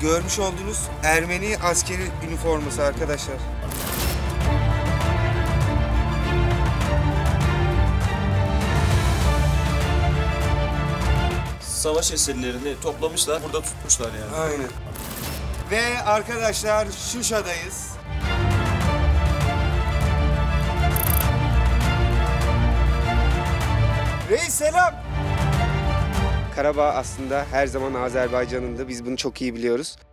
görmüş olduğunuz Ermeni askeri üniforması arkadaşlar. Savaş eserlerini toplamışlar, burada tutmuşlar yani. Aynen. Ve arkadaşlar Şuşa'dayız. Reis selam. Qarabağ aslında her zaman Azerbaycan'ın da, biz bunu çok iyi biliyoruz.